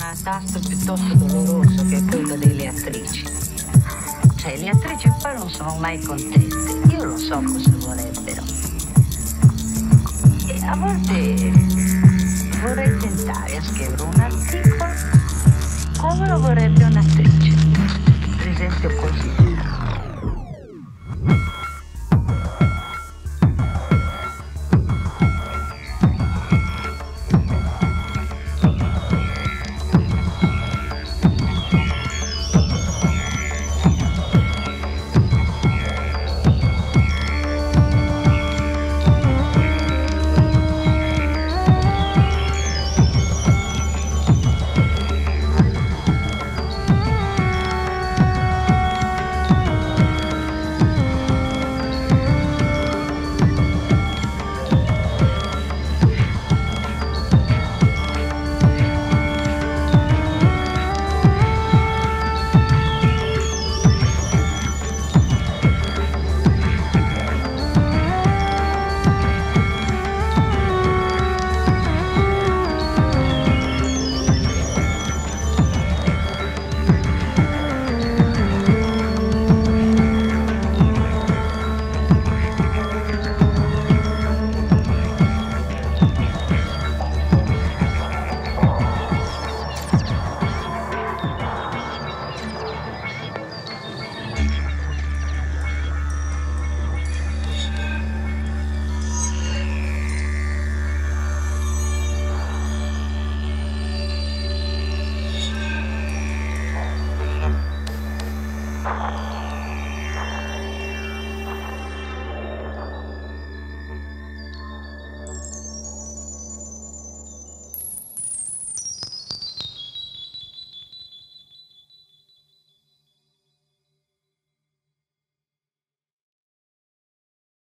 una danza piuttosto doloroso che è quello delle attrici. Cioè, le attrici qua non sono mai contente, io lo so cosa vorrebbero. E a volte vorrei tentare a scrivere un articolo come lo vorrebbe un'attrice, per esempio così.